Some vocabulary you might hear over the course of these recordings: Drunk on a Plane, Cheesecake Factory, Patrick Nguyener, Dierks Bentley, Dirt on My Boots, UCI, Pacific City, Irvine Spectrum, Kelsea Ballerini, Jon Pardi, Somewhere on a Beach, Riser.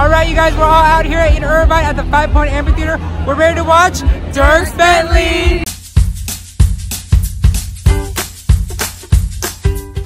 Alright you guys, we're all out here in Irvine at the 5 Point Amphitheater. We're ready to watch Dierks Bentley!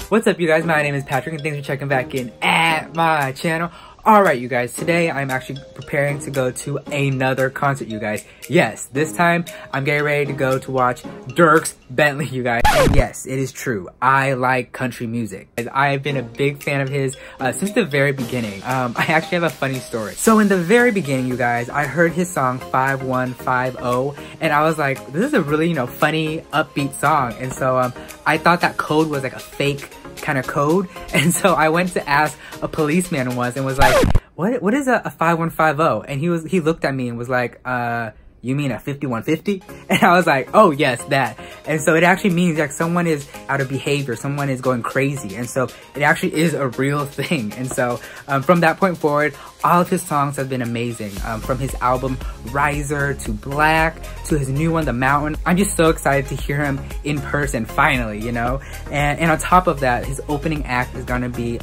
What's up you guys, my name is Patrick and thanks for checking back in at my channel. Alright you guys, today I'm actually preparing to go to another concert you guys. Yes, this time I'm getting ready to go to watch Dierks Bentley you guys. And yes, it is true, I like country music. I've been a big fan of his since the very beginning. I actually have a funny story. So in the very beginning you guys, I heard his song 5150 and I was like, this is a really, you know, funny upbeat song. And so I thought that code was like a fake kind of code, and so I went to ask a policeman and was like, what is a 5150? And he looked at me and was like, you mean a 5150? And I was like, oh yes, that. And so it actually means like someone is out of behavior, someone is going crazy, and so it actually is a real thing. And so from that point forward, all of his songs have been amazing, from his album Riser to Black to his new one, The Mountain. I'm just so excited to hear him in person finally, you know? And on top of that, his opening act is gonna be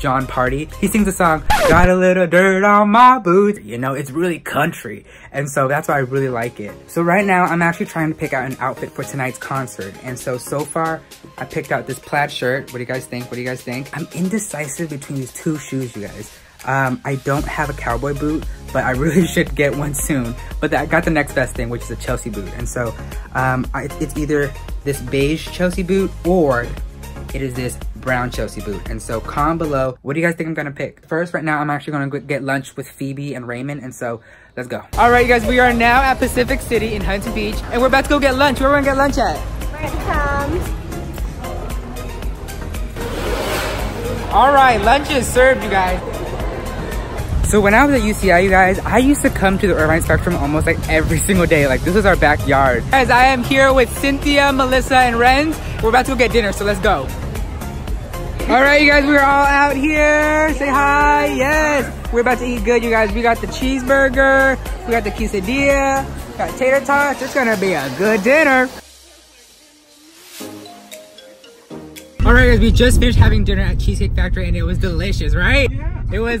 Jon Pardi. He sings the song, Got a Little Dirt on My Boots. You know, it's really country. And so that's why I really like it. So right now, I'm actually trying to pick out an outfit for tonight's concert. And so far, I picked out this plaid shirt. What do you guys think? What do you guys think? I'm indecisive between these two shoes, you guys. I don't have a cowboy boot, but I really should get one soon. But I got the next best thing, which is a Chelsea boot. And so it's either this beige Chelsea boot or it is this brown Chelsea boot. And so comment below, what do you guys think I'm gonna pick? First, right now, I'm actually gonna get lunch with Phoebe and Raymond. And so let's go. All right, you guys, we are now at Pacific City in Huntington Beach, and we're about to go get lunch. Where are we gonna get lunch at? All right, lunch is served, you guys. So when I was at UCI, you guys, I used to come to the Irvine Spectrum almost like every single day. Like, this is our backyard. Guys, I am here with Cynthia, Melissa, and Renz. We're about to go get dinner, so let's go. All right, you guys, we're all out here. Say hi, yes. We're about to eat good, you guys. We got the cheeseburger, we got the quesadilla, we got tater tots. It's gonna be a good dinner. All right, guys, we just finished having dinner at Cheesecake Factory and it was delicious, right? Yeah. It was.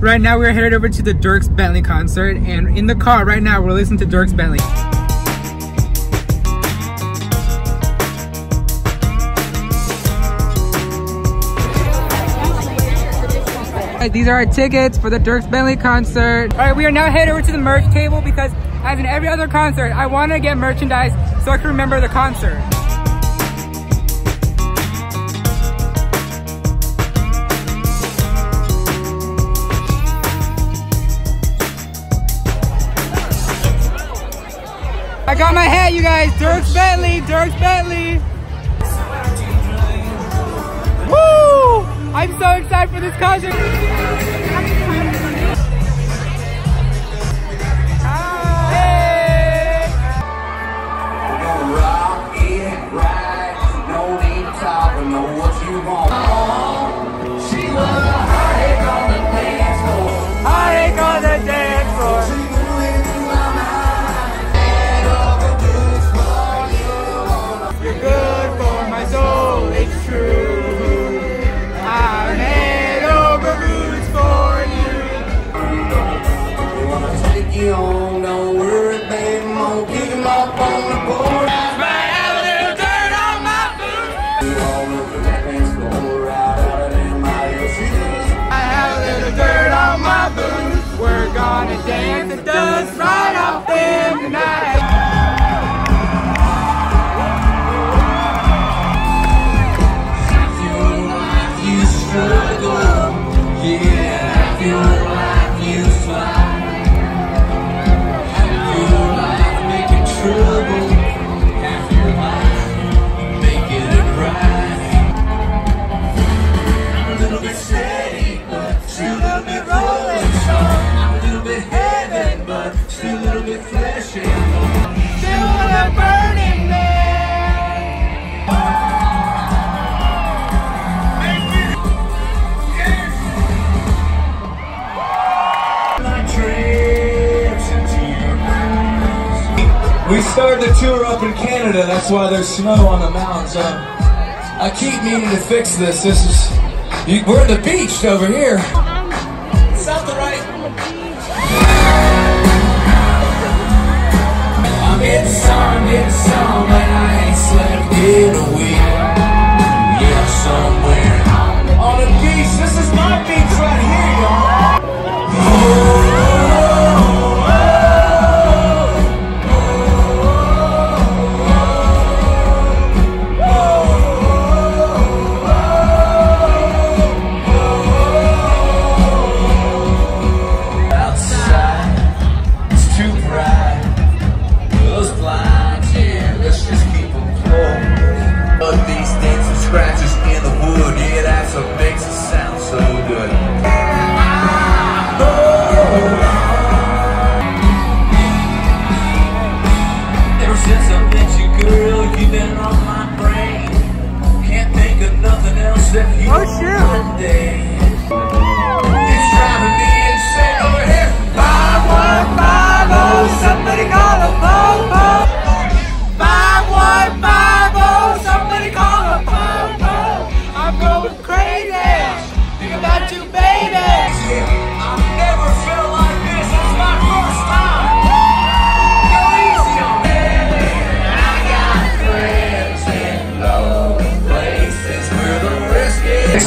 Right now we're headed over to the Dierks Bentley concert, and in the car right now we're listening to Dierks Bentley. Right, these are our tickets for the Dierks Bentley concert. All right, we are now headed over to the merch table because as in every other concert, I want to get merchandise so I can remember the concert. I got my hat, you guys. Dierks Bentley, Dierks Bentley. Woo! I'm so excited for this concert. We started the tour up in Canada, that's why there's snow on the mountains. I keep meaning to fix this. We're at the beach over here. I'm getting some, but I ain't slept in a week. Yeah, somewhere on the beach. This is my beach right here, y'all.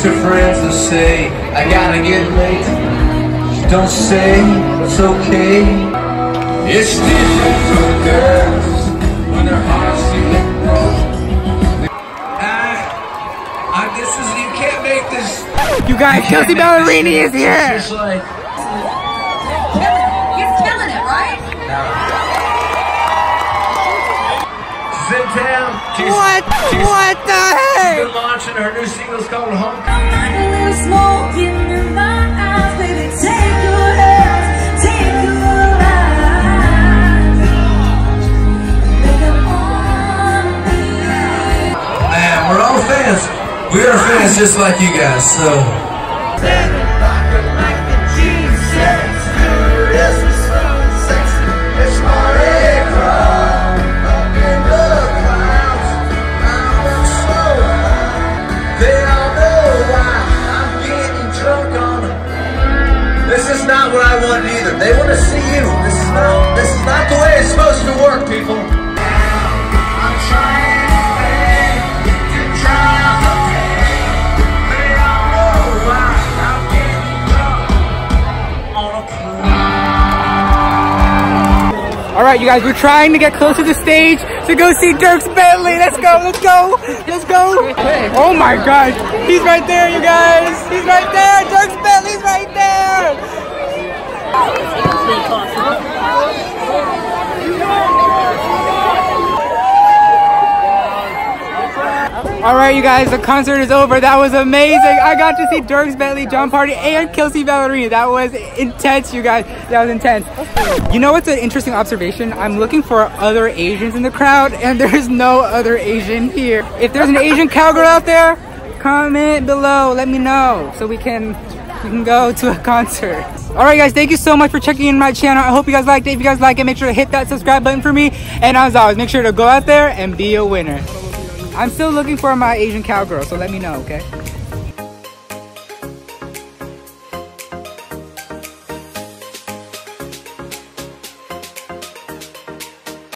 Friends will say, I gotta get late. Don't say it's okay. It's different for girls when their hearts feel it broke. This is, you can't make this. You guys, Kelsea Ballerini is here. It's just like, he's killing it, right? Sit down. What the heck? She's been launching her new single called Home. Man, we're all fans. We are fans just like you guys, so. This is not what I want either. They want to see you. This is not the way it's supposed to work, people. I'm trying to try out. They all know why I'm getting drunk on a plane. All right, you guys, we're trying to get close to the stage to go see Dierks Bentley. Let's go, let's go, let's go. Oh my God, he's right there, you guys. He's right there. Dierks Bentley's right there. Alright you guys, the concert is over. That was amazing. I got to see Dierks Bentley, Jon Pardi, and Kelsea Ballerini. That was intense, you guys. That was intense. You know what's an interesting observation? I'm looking for other Asians in the crowd, and there's no other Asian here. If there's an Asian cowgirl out there, comment below. Let me know so we can go to a concert. Alright guys, thank you so much for checking in my channel. I hope you guys liked it. If you guys like it, make sure to hit that subscribe button for me. And as always, make sure to go out there and be a winner. I'm still looking for my Asian cowgirl, so let me know, okay?